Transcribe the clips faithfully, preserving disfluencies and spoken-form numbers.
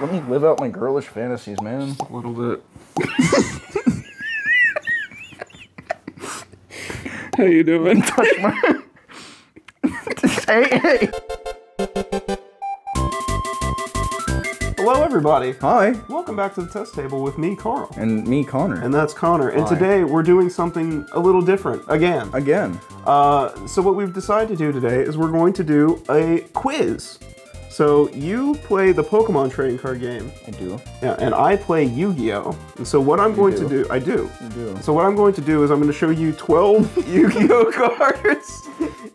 Let me live out my girlish fantasies, man. A little bit. How you doing? Touch my... Hey, hey! Hello, everybody. Hi. Welcome back to the test table with me, Carl. And me, Connor. And that's Connor. Hi. And today we're doing something a little different, again. Again. Uh, so what we've decided to do today is we're going to do a quiz. So you play the Pokemon trading card game. I do. Yeah, and I play Yu-Gi-Oh. And so what I'm you going do. to do, I do. You do. So what I'm going to do is I'm going to show you twelve Yu-Gi-Oh cards,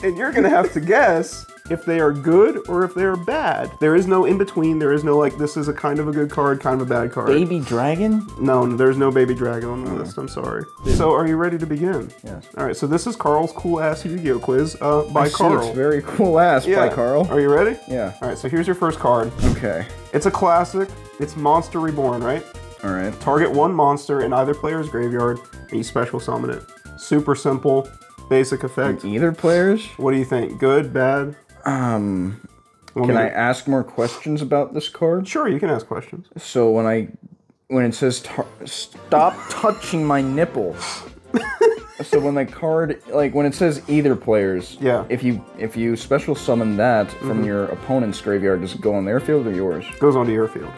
and you're going to have to guess if they are good or if they are bad. There is no in-between. There is no, like, this is a kind of a good card, kind of a bad card. Baby Dragon? No, there's no Baby Dragon on the mm. list. I'm sorry. Dude. So are you ready to begin? Yes. All right, so this is Carl's cool-ass Yu-Gi-Oh! quiz uh, by I Carl. It's very cool-ass yeah. by Carl. Are you ready? Yeah. All right, so here's your first card. Okay. It's a classic. It's Monster Reborn, right? All right. Target one monster in either player's graveyard, and you special summon it. Super simple, basic effect. In either player's? What do you think? Good, bad? Um, can I ask more questions about this card? Sure, you can ask questions. So when I, when it says, tar stop touching my nipples. So when the card, like when it says either players, yeah. if you if you special summon that mm-hmm. from your opponent's graveyard, does it go on their field or yours? Goes onto your field.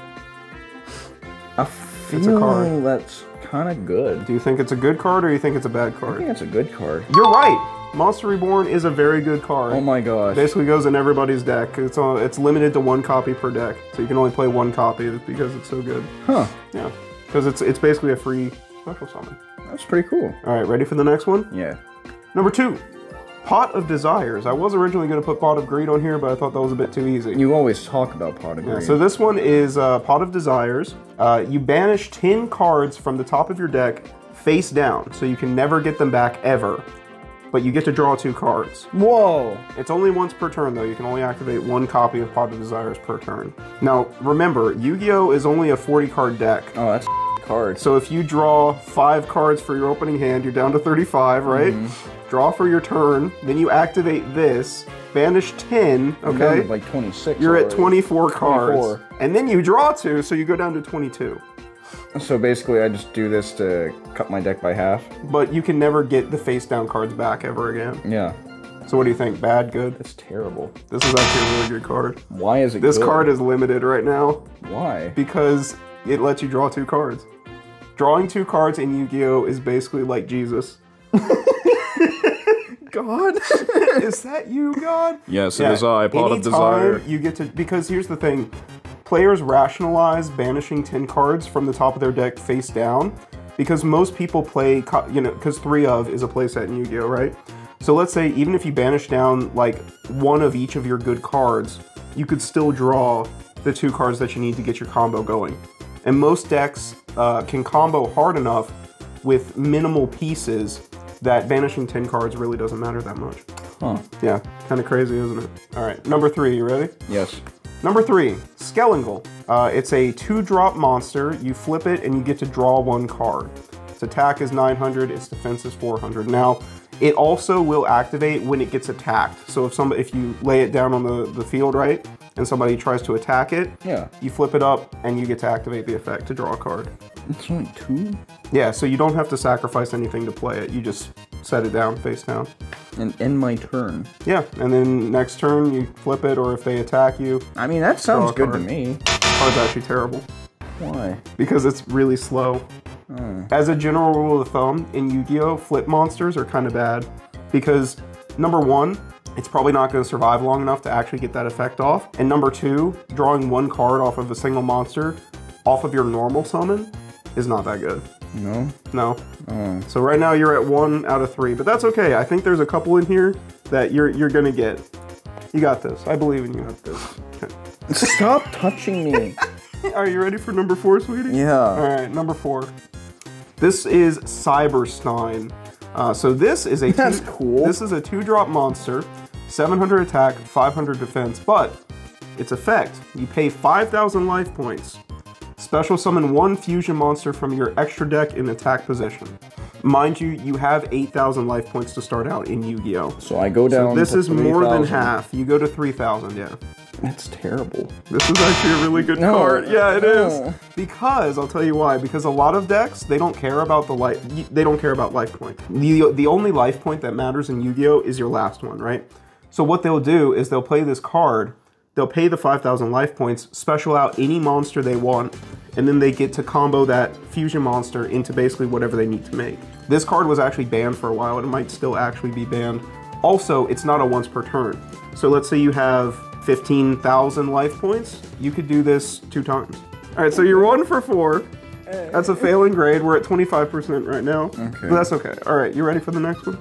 I feel it's a card. That's kind of good. Do you think it's a good card or you think it's a bad card? I think it's a good card. You're right! Monster Reborn is a very good card. Oh my gosh. Basically goes in everybody's deck. It's on, it's limited to one copy per deck. So you can only play one copy because it's so good. Huh. Yeah. Because it's it's basically a free special summon. That's pretty cool. Alright, ready for the next one? Yeah. Number two. Pot of Desires. I was originally going to put Pot of Greed on here, but I thought that was a bit too easy. You always talk about Pot of Greed. Yeah, so this one is uh, Pot of Desires. Uh, you banish ten cards from the top of your deck face down. So you can never get them back ever. But you get to draw two cards. Whoa! It's only once per turn, though. You can only activate one copy of Pot of Desires per turn. Now, remember, Yu-Gi-Oh! Is only a forty-card deck. Oh, that's a card. So if you draw five cards for your opening hand, you're down to thirty-five, right? Mm-hmm. Draw for your turn, then you activate this, banish ten, okay? Like twenty-six. You're already at twenty-four cards. twenty-four. And then you draw two, so you go down to twenty-two. So basically, I just do this to cut my deck by half. But you can never get the face-down cards back ever again. Yeah. So what do you think? Bad, good? It's terrible. This is actually a really good card. Why is it good? This card is limited right now. Why? Because it lets you draw two cards. Drawing two cards in Yu-Gi-Oh! Is basically like Jesus. God? Is that you, God? Yes, yeah. It is I, Pot of Desire. You get to, because here's the thing. Players rationalize banishing ten cards from the top of their deck face down because most people play, you know, because three of is a playset in Yu-Gi-Oh, right? So let's say even if you banish down like one of each of your good cards, you could still draw the two cards that you need to get your combo going. And most decks uh, can combo hard enough with minimal pieces that banishing ten cards really doesn't matter that much. Huh. Yeah, kind of crazy, isn't it? All right, number three, you ready? Yes. Number three, Skellingle. Uh, it's a two-drop monster. You flip it and you get to draw one card. Its attack is nine hundred, its defense is four hundred. Now, it also will activate when it gets attacked. So if somebody, if you lay it down on the, the field, right, and somebody tries to attack it, yeah. you flip it up and you get to activate the effect to draw a card. It's only two? Yeah, so you don't have to sacrifice anything to play it. You just set it down, face down. And end my turn. Yeah, and then next turn you flip it, or if they attack you. I mean, that sounds good to me. The card's actually terrible. Why? Because it's really slow. Mm. As a general rule of thumb, in Yu-Gi-Oh, flip monsters are kind of bad. Because, number one, it's probably not going to survive long enough to actually get that effect off. And number two, drawing one card off of a single monster off of your normal summon is not that good. No? No. Oh. So right now you're at one out of three, but that's okay. I think there's a couple in here that you're you're gonna get. You got this. I believe in you. Got this. Stop touching me. Are you ready for number four, sweetie? Yeah. All right, number four. This is Cyberstein. Uh, so this is a that's two, cool. This is a two-drop monster, seven hundred attack, five hundred defense, but its effect: you pay five thousand life points. Special summon one fusion monster from your extra deck in attack position. Mind you, you have eight thousand life points to start out in Yu-Gi-Oh! So I go down so this to is three, more than half. You go to three thousand, yeah. That's terrible. This is actually a really good no. card. Yeah, it uh. is. Because, I'll tell you why, because a lot of decks, they don't care about the life, they don't care about life point. The, the only life point that matters in Yu-Gi-Oh! Is your last one, right? So what they'll do is they'll play this card, they'll pay the five thousand life points, special out any monster they want, and then they get to combo that fusion monster into basically whatever they need to make. This card was actually banned for a while, and it might still actually be banned. Also, it's not a once per turn. So let's say you have fifteen thousand life points, you could do this two times. All right, so you're one for four. That's a failing grade. We're at twenty-five percent right now, okay. But that's okay. All right, you ready for the next one?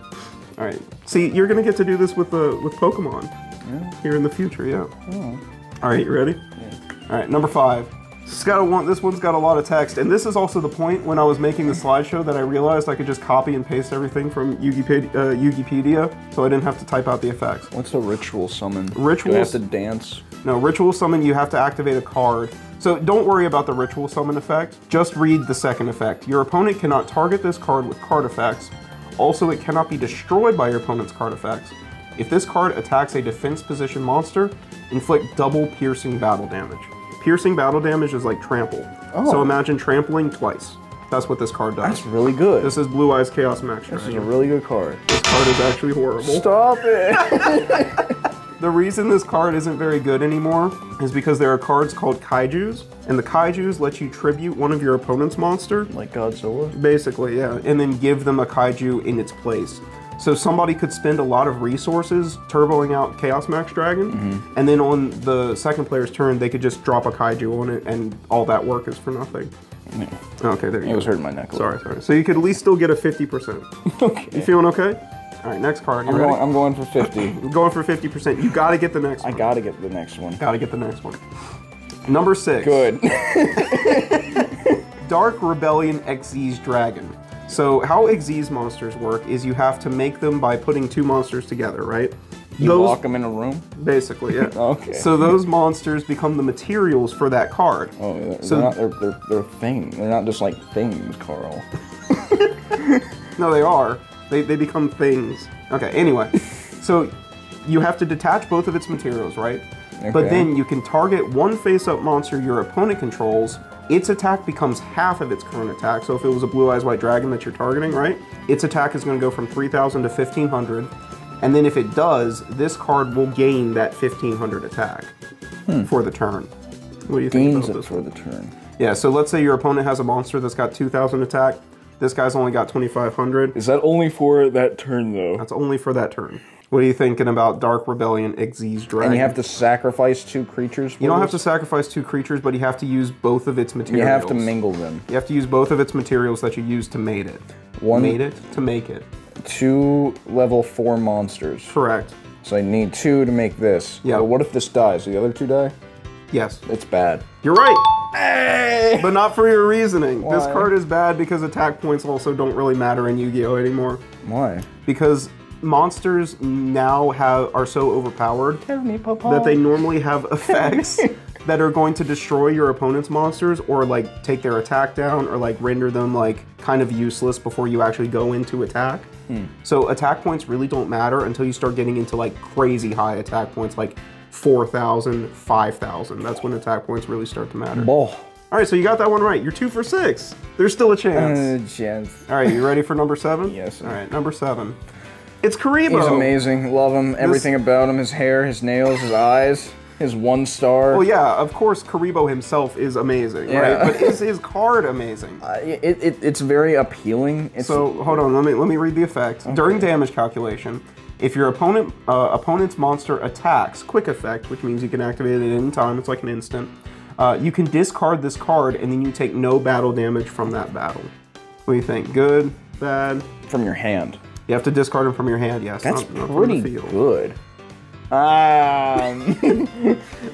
All right, see, you're gonna get to do this with uh, with Pokemon yeah. here in the future, yeah. Oh. All right, you ready? Yeah. All right, number five. It's gotta want, this one's got a lot of text, and this is also the point when I was making the slideshow that I realized I could just copy and paste everything from Yugipedia, uh, Yugipedia, so I didn't have to type out the effects. What's a ritual summon? Ritual. Do I have to dance? No, ritual summon, you have to activate a card. So don't worry about the ritual summon effect, just read the second effect. Your opponent cannot target this card with card effects. Also, it cannot be destroyed by your opponent's card effects. If this card attacks a defense position monster, inflict double piercing battle damage. Piercing battle damage is like trample. Oh. So imagine trampling twice. That's what this card does. That's really good. This is Blue Eyes Chaos Max Dragon. This is a really good card. This card is actually horrible. Stop it! The reason this card isn't very good anymore is because there are cards called Kaijus, and the Kaijus let you tribute one of your opponent's monster. Like Godzilla? Basically, yeah. And then give them a Kaiju in its place. So somebody could spend a lot of resources turboing out Chaos Max Dragon, mm-hmm. and then on the second player's turn, they could just drop a Kaiju on it, and all that work is for nothing. Yeah. Okay, there you it go. It was hurting my neck a Sorry, sorry. So you could at least still get a fifty percent. Okay. You feeling okay? All right, next card. You I'm, ready? Going, I'm going for fifty. You're going for fifty percent. You gotta get the next one. I gotta get the next one. Gotta get the next one. Number six. Good. Dark Rebellion Xyz Dragon. So how Xyz monsters work is you have to make them by putting two monsters together, right? You those, lock them in a room? Basically, yeah. Okay. So those monsters become the materials for that card. Oh, they're, so, they're not they're, they're, they're things. They're not just like things, Carl. No, they are. They, they become things. Okay, anyway. So you have to detach both of its materials, right? Okay. But then you can target one face-up monster your opponent controls. Its attack becomes half of its current attack, so if it was a Blue-Eyes White Dragon that you're targeting, right? Its attack is going to go from three thousand to fifteen hundred, and then if it does, this card will gain that fifteen hundred attack hmm. for the turn. What do you think about this? Gains it for the turn. Yeah, so let's say your opponent has a monster that's got two thousand attack, this guy's only got twenty-five hundred. Is that only for that turn, though? That's only for that turn. What are you thinking about Dark Rebellion Xyz Dragon? And you have to sacrifice two creatures? For you don't this? have to sacrifice two creatures, but you have to use both of its materials. You have to mingle them. You have to use both of its materials that you use to mate it. One, mate it to make it. Two level four monsters. Correct. So I need two to make this. Yeah. But what if this dies? Do the other two die? Yes. It's bad. You're right. Hey! But not for your reasoning. Why? This card is bad because attack points also don't really matter in Yu-Gi-Oh! Anymore. Why? Because monsters now have are so overpowered me, that they normally have effects that are going to destroy your opponent's monsters or like take their attack down or like render them like kind of useless before you actually go into attack. Hmm. So attack points really don't matter until you start getting into like crazy high attack points like four thousand, five thousand. That's when attack points really start to matter. Bull. All right, so you got that one right. You're two for six. There's still a chance. Uh, chance. All right, you ready for number seven? Yes. Sir. All right, number seven. It's Kuriboh. He's amazing. Love him. This... Everything about him. His hair, his nails, his eyes, his one star. Well, yeah, of course, Kuriboh himself is amazing, yeah. right? But is his card amazing? Uh, it, it, it's very appealing. It's... So hold on, let me let me read the effect. Okay. During damage calculation, if your opponent uh, opponent's monster attacks, quick effect, which means you can activate it at any time. It's like an instant. Uh, you can discard this card, and then you take no battle damage from that battle. What do you think? Good, bad? From your hand. You have to discard them from your hand, yes. That's not, not pretty good. Um...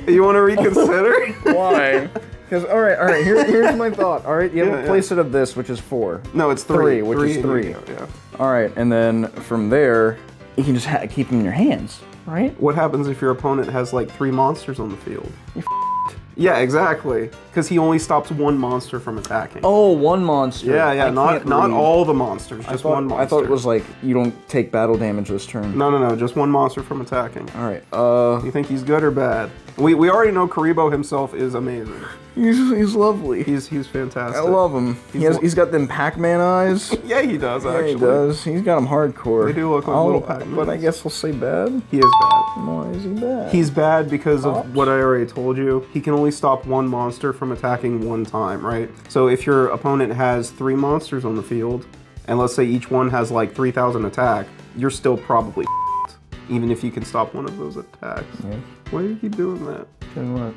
You want to reconsider? Why? Because, all right, all right, here, here's my thought. All right, you yeah, have a yeah. playset of this, which is four. No, it's three. Three, which three, is three. Go, yeah. All right, and then from there, you can just ha keep them in your hands, right? What happens if your opponent has, like, three monsters on the field? You're f***ed. Yeah, exactly. Because he only stops one monster from attacking. Oh, one monster. Yeah, yeah. I not not read. all the monsters. Just thought, one monster. I thought it was like you don't take battle damage this turn. No, no, no. Just one monster from attacking. All right. Uh. Do you think he's good or bad? We we already know Kuriboh himself is amazing. He's he's lovely. He's he's fantastic. I love him. He's he has he's got them Pac-Man eyes. Yeah, he does. Actually, yeah, he does. He's got them hardcore. They do look like I'll, little Pac-Man. But I guess we'll say bad. He is bad. Why is he bad? He's bad because Pops. of what I already told you. He can only stop one monster from attacking one time, right? So if your opponent has three monsters on the field, and let's say each one has like three thousand attack, you're still probably s***ed, even if you can stop one of those attacks. Yeah. Why do you keep doing that? Doing what?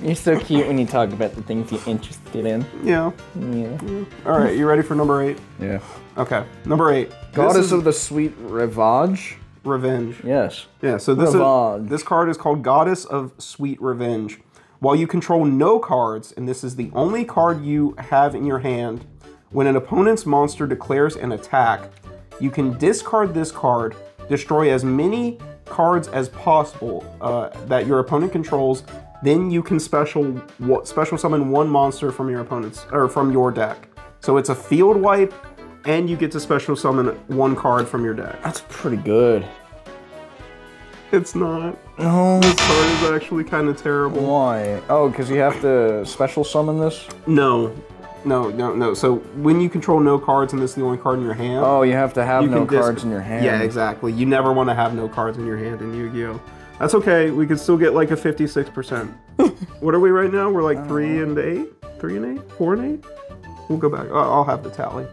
You're so cute when you talk about the things you're interested in. Yeah. Yeah. yeah. All right, you ready for number eight? Yeah. Okay, number eight. Goddess of the Sweet Revenge. Revenge. Yes. Yeah, so this, is, this card is called Goddess of Sweet Revenge. While you control no cards, and this is the only card you have in your hand, when an opponent's monster declares an attack, you can discard this card, destroy as many cards as possible uh, that your opponent controls, then you can special special summon one monster from your opponent's or from your deck. So it's a field wipe, and you get to special summon one card from your deck. That's pretty good. It's not. No. This card is actually kind of terrible. Why? Oh, because you have to special summon this? No. No, no, no. So when you control no cards and this is the only card in your hand... Oh, you have to have no cards in your hand. Yeah, exactly. You never want to have no cards in your hand in Yu-Gi-Oh! That's okay. We could still get like a fifty-six percent. What are we right now? We're like three and eight? Three and eight? Four and eight? We'll go back. I'll have the tally.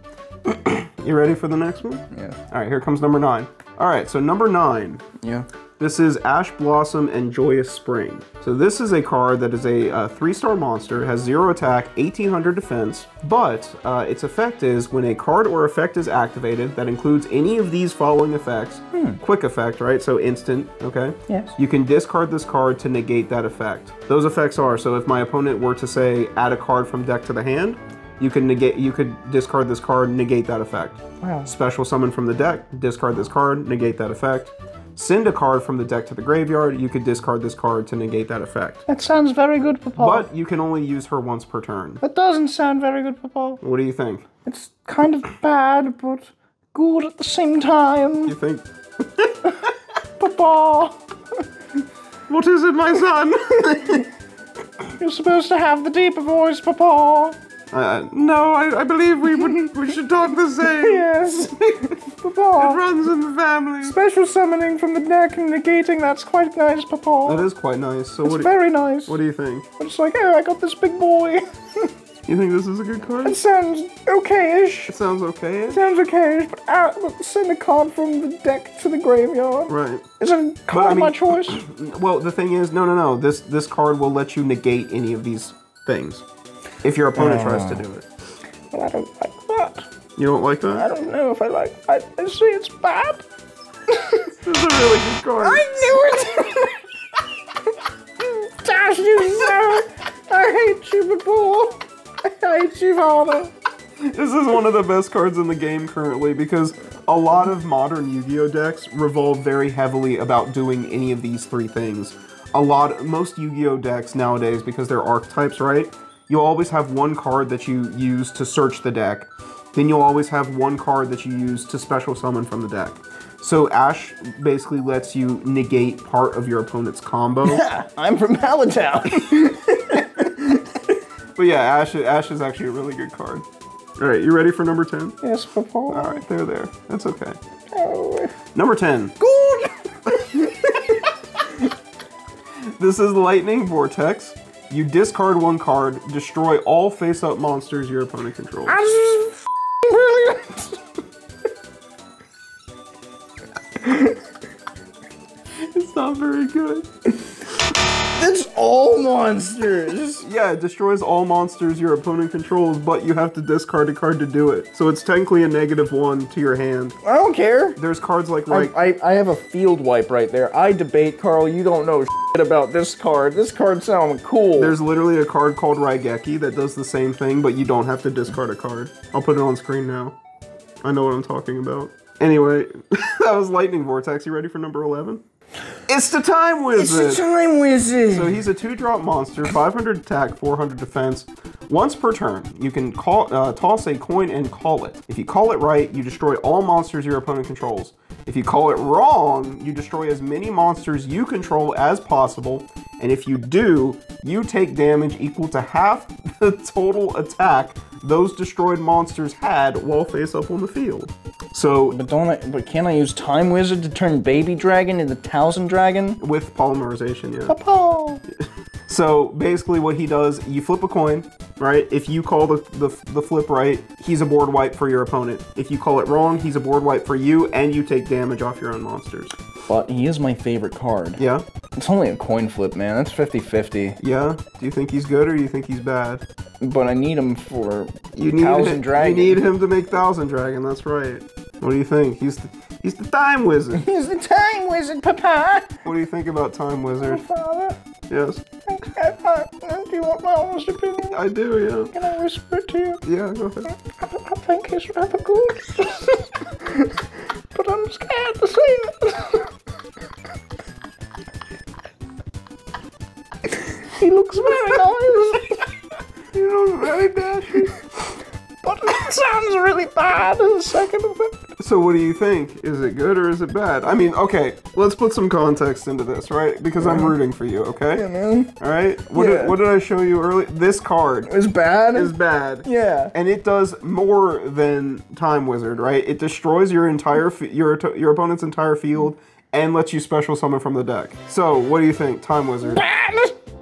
You ready for the next one? Yeah. All right, here comes number nine. All right, so number nine. Yeah. This is Ash Blossom and Joyous Spring. So this is a card that is a uh, three-star monster, has zero attack, eighteen hundred defense, but uh, its effect is when a card or effect is activated that includes any of these following effects. Hmm. Quick effect, right? So instant, okay? Yes. You can discard this card to negate that effect. Those effects are, so if my opponent were to say, add a card from deck to the hand, You could negate. You could discard this card, negate that effect. Wow. Special summon from the deck, discard this card, negate that effect. Send a card from the deck to the graveyard, you could discard this card to negate that effect. That sounds very good, Papa. But you can only use her once per turn. That doesn't sound very good, Papa. What do you think? It's kind of bad, but good at the same time. You think? Papa! What is it, my son? You're supposed to have the deeper voice, Papa. Uh, no, I, I believe we would we should talk the same. Yes. Papa. It runs in the family. Special summoning from the deck and negating, that's quite nice, Papa. That is quite nice. So it's what very you, nice. What do you think? It's like, oh, I got this big boy. You think this is a good card? It sounds okay-ish. It sounds okay-ish? It sounds okay-ish, but uh, send a card from the deck to the graveyard. Right. Isn't a card I mean, my choice? Well, the thing is, no, no, no. This, this card will let you negate any of these things. If your opponent uh, tries to do it. Well, I don't like that. You don't like that? I don't know if I like I, I say it's bad. This is a really good card. I knew it! Dash you so! I hate you before. I hate you harder. This is one of the best cards in the game currently because a lot of modern Yu-Gi-Oh decks revolve very heavily about doing any of these three things. A lot, most Yu-Gi-Oh decks nowadays, because they're archetypes, right? You'll always have one card that you use to search the deck. Then you'll always have one card that you use to special summon from the deck. So Ash basically lets you negate part of your opponent's combo. I'm from Halitown. But yeah, Ash, Ash is actually a really good card. All right, you ready for number ten? Yes, Papa. All right, they're there. That's okay. Oh. Number ten. Good! This is Lightning Vortex. You discard one card, destroy all face-up monsters your opponent controls. I'm f***ing brilliant! It's not very good. It's all monsters! Yeah, it destroys all monsters your opponent controls, but you have to discard a card to do it. So it's technically a negative one to your hand. I don't care! There's cards like... like I, I, I have a field wipe right there. I debate, Carl, you don't know shit about this card. This card sounds cool. There's literally a card called Raigeki that does the same thing, but you don't have to discard a card. I'll put it on screen now. I know what I'm talking about. Anyway, that was Lightning Vortex. You ready for number eleven? It's the Time Wizard! It's the Time Wizard! So he's a two-drop monster, five hundred attack, four hundred defense. Once per turn, you can call, uh, toss a coin and call it. If you call it right, you destroy all monsters your opponent controls. If you call it wrong, you destroy as many monsters you control as possible, and if you do, you take damage equal to half the total attack those destroyed monsters had while face up on the field. So, but don't I, but can't I use Time Wizard to turn Baby Dragon into Thousand Dragon? With polymerization, yeah. Pa-pa! So basically what he does, you flip a coin, right? If you call the, the, the flip right, he's a board wipe for your opponent. If you call it wrong, he's a board wipe for you, and you take damage off your own monsters. But he is my favorite card. Yeah? It's only a coin flip, man. That's fifty fifty. Yeah? Do you think he's good or do you think he's bad? But I need him for you need Thousand him, Dragon. You need him to make Thousand Dragon, that's right. What do you think? He's the, he's the Time Wizard. He's the Time Wizard, Papa! What do you think about Time Wizard? My father? Yes. I thought, do you want my honest opinion? I do, yeah. Can I whisper it to you? Yeah, go ahead. I, I think he's rather good. But I'm scared to say it. He looks very nice. He looks very dashing. But it sounds really bad in the second of it. So what do you think? Is it good or is it bad? I mean, okay, let's put some context into this, right? Because yeah. I'm rooting for you, okay? Yeah, man. All right? What, yeah. did, what did I show you earlier? This card. Is bad? Is bad. Yeah. And it does more than Time Wizard, right? It destroys your entire, your, your opponent's entire field and lets you special summon from the deck. So what do you think? Time Wizard. Bad!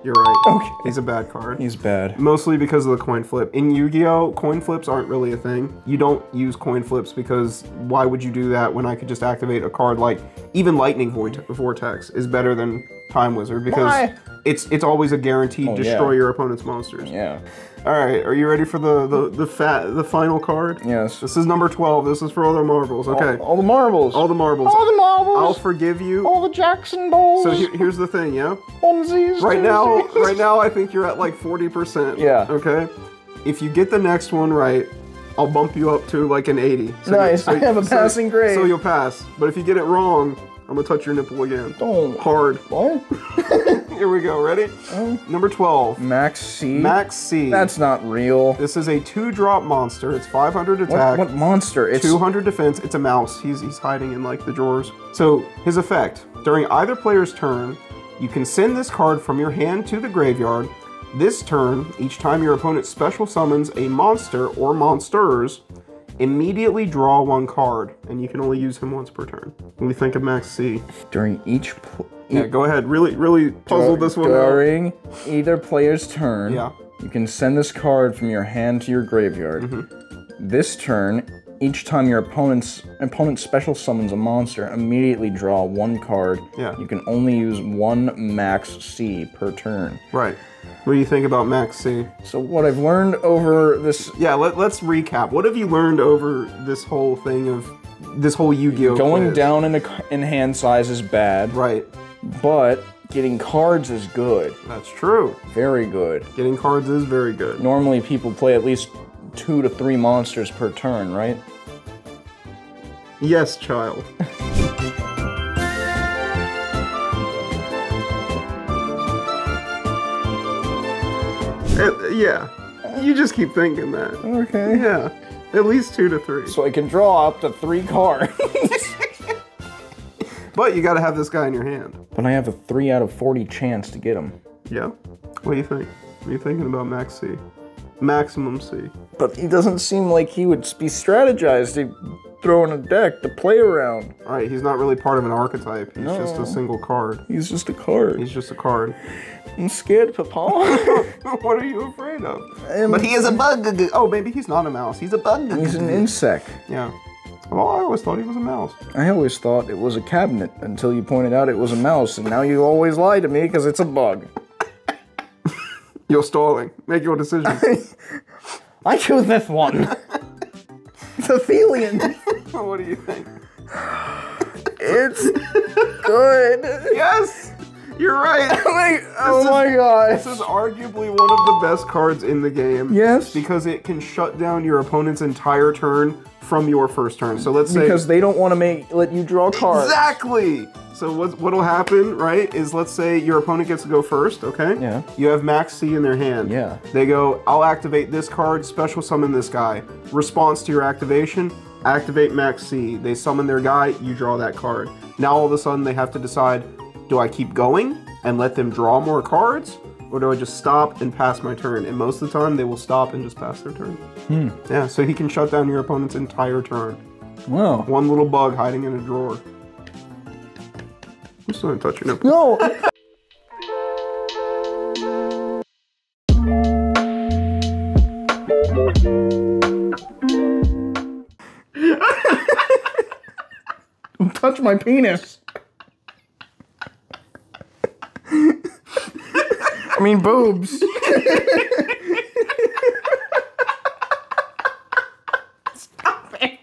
You're right. Okay. He's a bad card. He's bad. Mostly because of the coin flip. In Yu-Gi-Oh, coin flips aren't really a thing. You don't use coin flips because why would you do that when I could just activate a card like even Lightning Vortex is better than Time Wizard because why? it's it's always a guaranteed oh, destroy yeah. your opponent's monsters. Yeah. All right. Are you ready for the the the fat the final card? Yes. This is number twelve. This is for all the marbles. Okay. All, all the marbles. All the marbles. All the marbles. I'll forgive you. All the Jackson balls. So here, here's the thing, yeah. Onesies. Right twosies. now. Right now, I think you're at like forty percent. Yeah. Okay? If you get the next one right, I'll bump you up to like an eighty. So nice. You, so, I have a so, passing grade. So you'll pass. But if you get it wrong, I'm going to touch your nipple again. Don't. Hard. What? Here we go. Ready? Um, Number twelve. Max C. Max C. That's not real. This is a two-drop monster. It's five hundred attack. What, what monster? It's two hundred defense. It's a mouse. He's, he's hiding in like the drawers. So his effect. During either player's turn, you can send this card from your hand to the graveyard. This turn, each time your opponent special summons a monster or monsters, immediately draw one card, and you can only use him once per turn. When we think of Max C. During each... Yeah, go ahead. Really, really puzzle this one out. During either player's turn, yeah. you can send this card from your hand to your graveyard. Mm-hmm. This turn... Each time your opponent's opponent special summons a monster, immediately draw one card. Yeah. You can only use one Max C per turn. Right. What do you think about Max C? So what I've learned over this... Yeah, let, let's recap. What have you learned over this whole thing of... This whole Yu-Gi-Oh Going quiz? down in, a, in hand size is bad. Right. But... Getting cards is good. That's true. Very good. Getting cards is very good. Normally people play at least two to three monsters per turn, right? Yes, child. uh, yeah. You just keep thinking that. Okay. Yeah. At least two to three. So I can draw up to three cards. But you gotta have this guy in your hand. But I have a three out of forty chance to get him. Yeah? What do you think? What are you thinking about Max C? Maximum C. But he doesn't seem like he would be strategized to throw in a deck to play around. Alright, he's not really part of an archetype. He's no. just a single card. He's just a card. He's just a card. I'm scared, Papa. What are you afraid of? Um, but he is a bug. Oh, maybe he's not a mouse. He's a bug. He's an insect. Yeah. Well, I always thought he was a mouse. I always thought it was a cabinet until you pointed out it was a mouse, and now you always lie to me because it's a bug. You're stalling. Make your decision. I choose this one. Cephalian. What do you think? It's good. Yes! You're right. Like, oh my is, god. This is arguably one of the best cards in the game. Yes. Because it can shut down your opponent's entire turn from your first turn. So let's say... Because they don't want to make let you draw cards. Exactly! So what, what'll happen, right, is let's say your opponent gets to go first, okay? Yeah. You have Max C in their hand. Yeah. They go, I'll activate this card, special summon this guy. Response to your activation, activate Max C. They summon their guy, you draw that card. Now all of a sudden they have to decide, do I keep going and let them draw more cards? Or do I just stop and pass my turn? And most of the time, they will stop and just pass their turn. Hmm. Yeah, so he can shut down your opponent's entire turn. Wow. One little bug hiding in a drawer. I'm still gonna touch your nipple. No! Don't touch my penis. I mean, boobs. Stop it.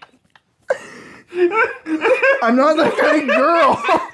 I'm not that kind of girl.